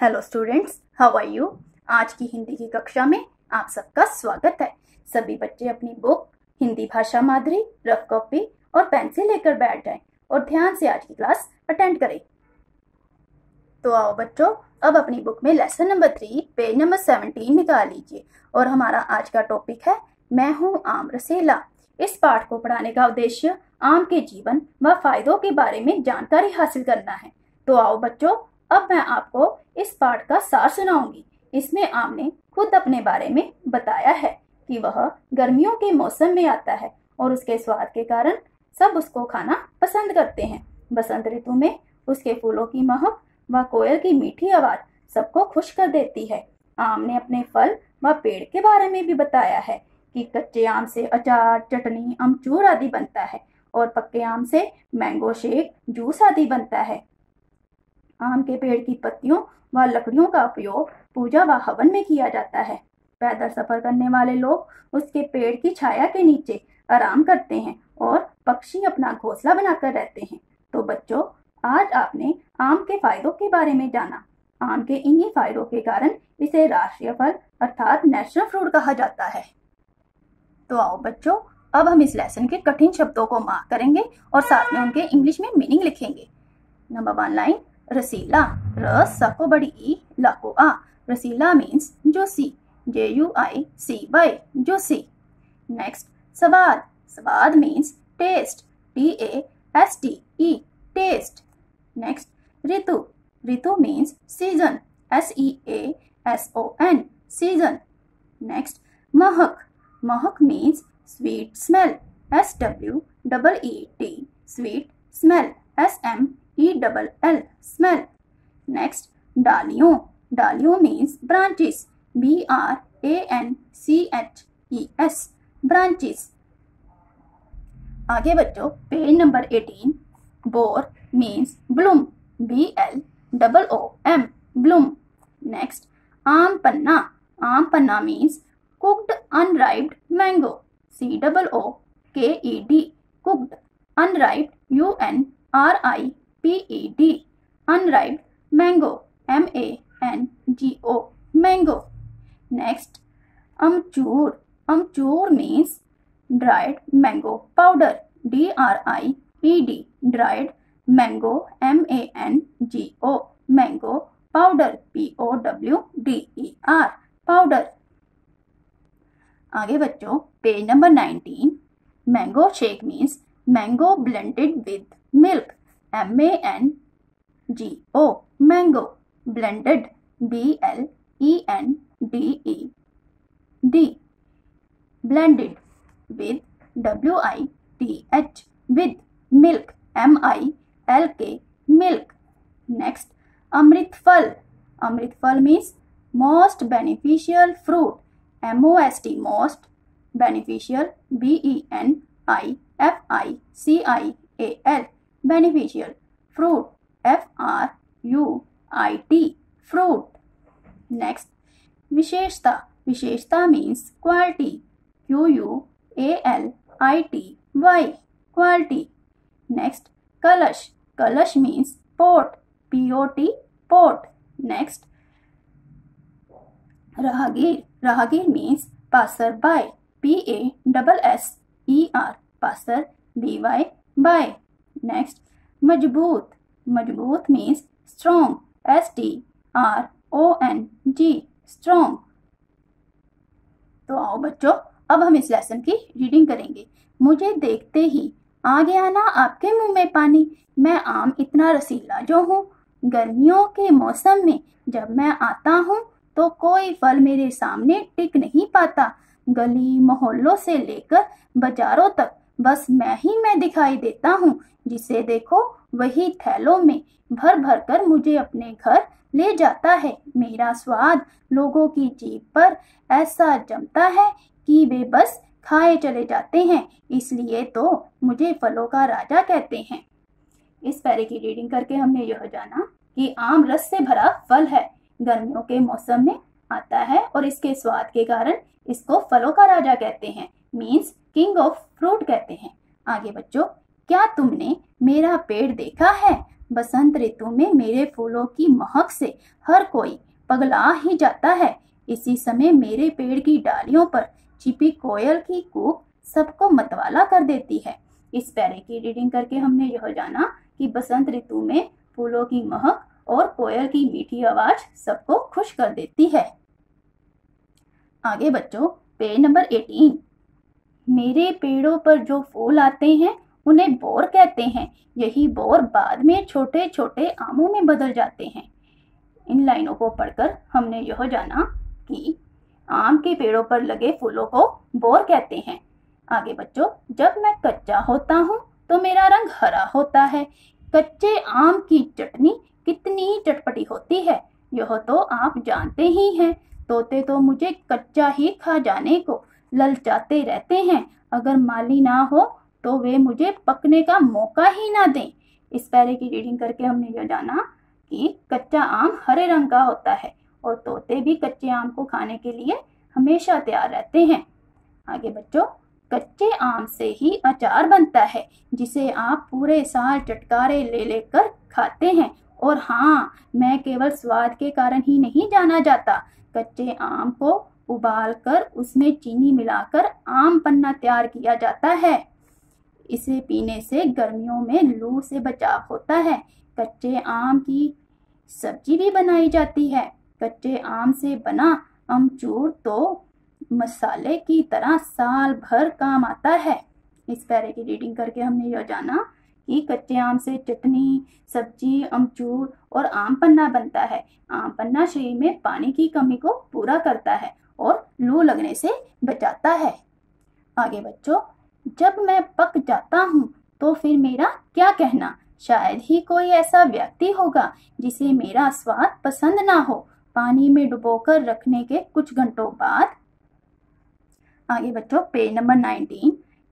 Hello students, how are you. आज की हिंदी की कक्षा में आप सबका स्वागत है। सभी बच्चे अपनी book Hindi Bhasha Madhuri, rough copy और पेंसिल लेकर बैठ जाएं और ध्यान से आज की क्लास अटेंड करें। तो आओ बच्चों, अब अपनी बुक में लेसन नंबर 3 पेज नंबर 17 निकाल लीजिए। और हमारा आज का टॉपिक है मैं हूँ आम रसीला। इस पाठ को पढ़ाने का उद्देश्य आम के जीवन व फायदों के बारे में जानकारी हासिल करना है। तो आओ बच्चों, अब मैं आपको इस पाठ का सार सुनाऊंगी। इसमें आम ने खुद अपने बारे में बताया है कि वह गर्मियों के मौसम में आता है और उसके स्वाद के कारण सब उसको खाना पसंद करते हैं। बसंत ऋतु में उसके फूलों की महक व कोयल की मीठी आवाज सबको खुश कर देती है। आम ने अपने फल व पेड़ के बारे में भी बताया है कि कच्चे आम से अचार, चटनी, अमचूर आदि बनता है और पक्के आम से मैंगो शेक, जूस आदि बनता है। आम के पेड़ की पत्तियों व लकड़ियों का उपयोग पूजा व हवन में किया जाता है। पैदल सफर करने वाले लोग उसके पेड़ की छाया के नीचे आराम करते हैं और पक्षी अपना घोंसला बनाकर रहते हैं। तो बच्चों, आज आपने आम के फायदों के बारे में जाना। आम के इन्हीं फायदों के कारण इसे राष्ट्रीय फल अर्थात नेशनल फ्रूट कहा जाता है। तो आओ बच्चों, अब हम इस लेसन के कठिन शब्दों को मार्क करेंगे और साथ में उनके इंग्लिश में मीनिंग लिखेंगे। नंबर 1 लाइन, रसीला, रस सको बड़ी ई लाको आ। रसीला means juicy, JUICY, juicy. Next, स्वाद, स्वाद means taste, TASTE, taste. Next, ऋतु, ऋतु means season, SEASON, season. Next, महक, महक means sweet smell, SWEET, sweet smell, SMELL, smell. Next, डालियों, डालियों मीन्स ब्रांचेस, BRANCHES, ब्रांचेस। आगे बच्चों, पेज नंबर 18, बोर means bloom, BLOOM, bloom. Next, आम पन्ना, आम पन्ना means cooked unriped mango, COOKED, cooked. Unriped, UNRIPED, unriped mango, MANGO, mango. Next, अमचूर, अमचूर means dried mango powder, DRIED, dried mango, MANGO, mango powder, POWDER, powder. आगे बच्चों, page number 19, mango shake means mango blended with milk, MANGO, mango blended, BLENDED, blended. With, WITH, with. Milk, MILK, milk. Next, अमृत फल, अमृत फल means most beneficial fruit, MOST, most beneficial, BENIFICIAL, beneficial. Fruit, FRUIT, fruit. Next, विशेषता, विशेषता means quality, QUALITY, quality. Next, कलश, कलश means pot, POT, pot. Next, राहगीर, राहगीर means passer by, PASSER, passer, BY, by. Next, मजबूत, मजबूत means strong, STRONG, strong. तो आओ बच्चों, अब हम इस लेसन की रीडिंग करेंगे। मुझे देखते ही आ गया ना आपके मुंह में पानी, मैं आम इतना रसीला जो हूँ। गर्मियों के मौसम में जब मैं आता हूँ तो कोई फल मेरे सामने टिक नहीं पाता। गली मोहल्लों से लेकर बाजारों तक बस मैं ही दिखाई देता हूँ। जिसे देखो वही थैलों में भर भर कर मुझे अपने घर ले जाता है। मेरा स्वाद लोगों की जीभ पर ऐसा जमता है कि वे बस खाए चले जाते हैं, इसलिए तो मुझे फलों का राजा कहते हैं। इस पैरे की रीडिंग करके हमने यह जाना कि आम रस से भरा फल है, गर्मियों के मौसम में आता है और इसके स्वाद के कारण इसको फलों का राजा कहते हैं, मींस किंग ऑफ फ्रूट कहते हैं। आगे बच्चों, क्या तुमने मेरा पेड़ देखा है? बसंत ऋतु में मेरे फूलों की महक से हर कोई पगला ही जाता है। इसी समय मेरे पेड़ की डालियों पर छिपी कोयल की कूक सबको मतवाला कर देती है। इस पैरे की रीडिंग करके हमने यह जाना कि बसंत ऋतु में फूलों की महक और कोयल की मीठी आवाज सबको खुश कर देती है। आगे बच्चों, पेज नंबर 18। मेरे पेड़ों पर जो फूल आते हैं उन्हें बोर कहते हैं। यही बोर बाद में छोटे छोटे आमों में बदल जाते हैं। इन लाइनों को पढ़कर हमने यह जाना कि आम के पेड़ों पर लगे फूलों को बोर कहते हैं। आगे बच्चों, जब मैं कच्चा होता हूँ तो मेरा रंग हरा होता है। कच्चे आम की चटनी कितनी चटपटी होती है यह तो आप जानते ही हैं। तोते तो मुझे कच्चा ही खा जाने को ललचाते रहते हैं। अगर माली ना हो तो वे मुझे पकने का मौका ही ना दें। इस पैरे की रीडिंग करके हमने यह जाना कि कच्चा आम हरे रंग का होता है और तोते भी कच्चे आम को खाने के लिए हमेशा तैयार रहते हैं। आगे बच्चों, कच्चे आम से ही अचार बनता है जिसे आप पूरे साल चटकारे ले लेकर खाते हैं। और हाँ, मैं केवल स्वाद के कारण ही नहीं जाना जाता। कच्चे आम को उबालकर उसमें चीनी मिलाकर आम पन्ना तैयार किया जाता है। इसे पीने से गर्मियों में लू से बचाव होता है। कच्चे आम की सब्जी भी बनाई जाती है। कच्चे आम से बना अमचूर तो मसाले की तरह साल भर काम आता है। इस पैरे की रीडिंग करके हमने यह जाना कि कच्चे आम से चटनी, सब्जी, अमचूर और आम पन्ना बनता है। आम पन्ना शरीर में पानी की कमी को पूरा करता है और लू लगने से बचाता है। आगे बच्चों, जब मैं पक जाता हूँ तो फिर मेरा क्या कहना। शायद ही कोई ऐसा व्यक्ति होगा जिसे मेरा स्वाद पसंद ना हो। पानी में डुबोकर रखने के कुछ घंटों बाद। आगे बच्चों, पेज नंबर 19।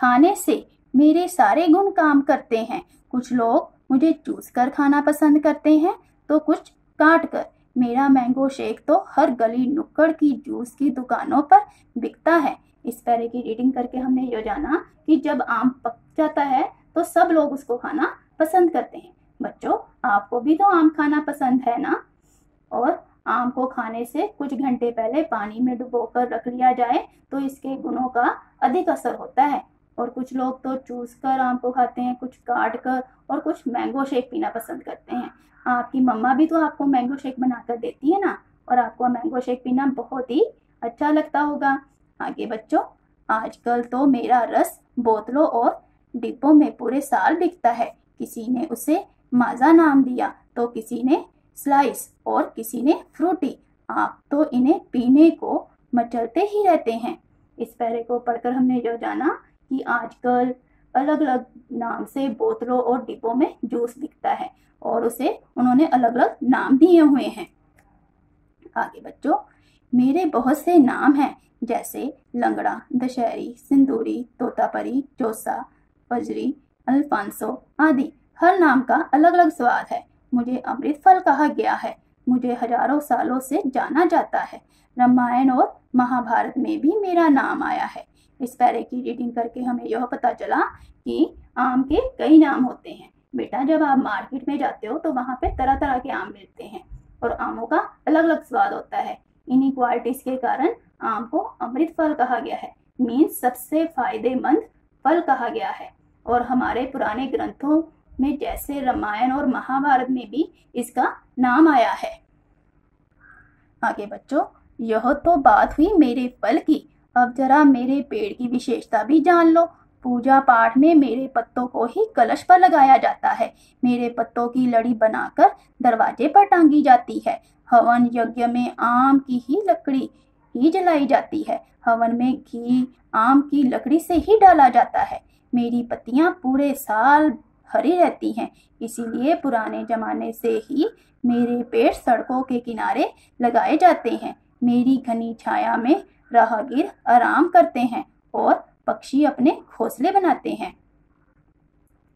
खाने से मेरे सारे गुण काम करते हैं। कुछ लोग मुझे चूस कर खाना पसंद करते हैं तो कुछ काट कर। मेरा मैंगो शेक तो हर गली नुक्कड़ की जूस की दुकानों पर बिकता है। इस पैरे की रीडिंग करके हमने यह जाना कि जब आम पक जाता है तो सब लोग उसको खाना पसंद करते हैं। बच्चों, आपको भी तो आम खाना पसंद है ना। और आम को खाने से कुछ घंटे पहले पानी में डुबोकर रख लिया जाए तो इसके गुणों का अधिक असर होता है। और कुछ लोग तो चूस कर आम को खाते हैं, कुछ काट कर, और कुछ मैंगो शेक पीना पसंद करते हैं। आपकी मम्मा भी तो आपको मैंगो शेक बनाकर देती है ना, और आपको मैंगो शेक पीना बहुत ही अच्छा लगता होगा। आगे बच्चों, आजकल तो मेरा रस बोतलों और डिब्बों में पूरे साल बिकता है। किसी ने उसे माजा नाम दिया तो किसी ने स्लाइस और किसी ने फ्रूटी। आप तो इन्हें पीने को मचलते ही रहते हैं। इस पैरे को पढ़कर हमने जो जाना कि आजकल अलग अलग नाम से बोतलों और डिब्बों में जूस बिकता है और उसे उन्होंने अलग अलग नाम दिए हुए हैं। आगे बच्चों, मेरे बहुत से नाम हैं जैसे लंगड़ा, दशहरी, सिंदूरी, तोतापरी, चौसा, पजरी, अल्फांसो आदि। हर नाम का अलग अलग स्वाद है। मुझे अमृत फल कहा गया है। मुझे हजारों सालों से जाना जाता है। रामायण और महाभारत में भी मेरा नाम आया है। इस पैरे की रीडिंग करके हमें यह पता चला कि आम के कई नाम होते हैं। बेटा, जब आप मार्केट में जाते हो तो वहाँ पे तरह तरह के आम मिलते हैं और आमों का अलग अलग स्वाद होता है। इन्हीं क्वालिटीज के कारण आम को अमृत फल कहा गया है, मीन्स सबसे फायदेमंद फल कहा गया है। और हमारे पुराने ग्रंथों में जैसे रामायण और महाभारत में भी इसका नाम आया है। आगे बच्चों, यह तो बात हुई मेरे फल की। अब जरा मेरे पेड़ की विशेषता भी जान लो। पूजा पाठ में मेरे पत्तों को ही कलश पर लगाया जाता है। मेरे पत्तों की लड़ी बनाकर दरवाजे पर टांगी जाती है। हवन यज्ञ में आम की ही लकड़ी ही जलाई जाती है। हवन में घी आम की लकड़ी से ही डाला जाता है। मेरी पत्तियां पूरे साल हरी रहती हैं, इसीलिए पुराने जमाने से ही मेरे पेड़ सड़कों के किनारे लगाए जाते हैं। मेरी घनी छाया में राहगीर आराम करते हैं और पक्षी अपने घोंसले बनाते हैं।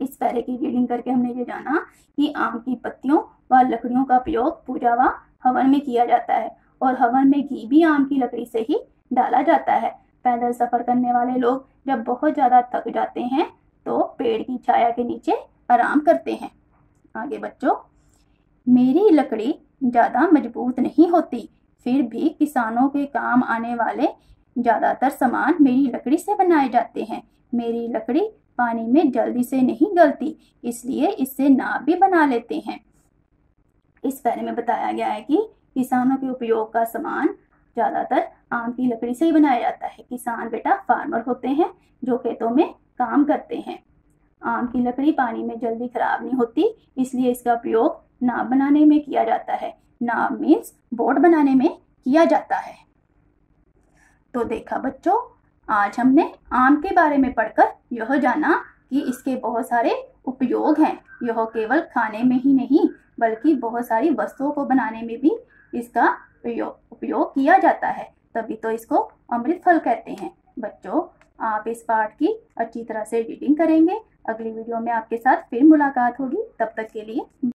इस पैरे की रीडिंग करके हमने ये जाना कि आम की पत्तियों व लकड़ियों का प्रयोग पूजा व हवन में किया जाता है और हवन में घी भी आम की लकड़ी से ही डाला जाता है। पैदल सफर करने वाले लोग जब बहुत ज़्यादा थक जाते हैं तो पेड़ की छाया के नीचे आराम करते हैं। आगे बच्चों, मेरी लकड़ी ज़्यादा मजबूत नहीं होती, फिर भी किसानों के काम आने वाले ज़्यादातर सामान मेरी लकड़ी से बनाए जाते हैं। मेरी लकड़ी पानी में जल्दी से नहीं गलती, इसलिए इससे नाव भी बना लेते हैं। इस बारे में बताया गया है कि किसानों के उपयोग का सामान ज़्यादातर आम की लकड़ी से ही बनाया जाता है। किसान बेटा फार्मर होते हैं जो खेतों में काम करते हैं। आम की लकड़ी पानी में जल्दी खराब नहीं होती, इसलिए इसका प्रयोग नाव बनाने में किया जाता है। नाव मीन्स बोट बनाने में किया जाता है। तो देखा बच्चों, आज हमने आम के बारे में पढ़कर यह जाना कि इसके बहुत सारे उपयोग हैं। यह केवल खाने में ही नहीं बल्कि बहुत सारी वस्तुओं को बनाने में भी इसका उपयोग किया जाता है, तभी तो इसको अमृत फल कहते हैं। बच्चों, आप इस पाठ की अच्छी तरह से रीडिंग करेंगे। अगली वीडियो में आपके साथ फिर मुलाकात होगी, तब तक के लिए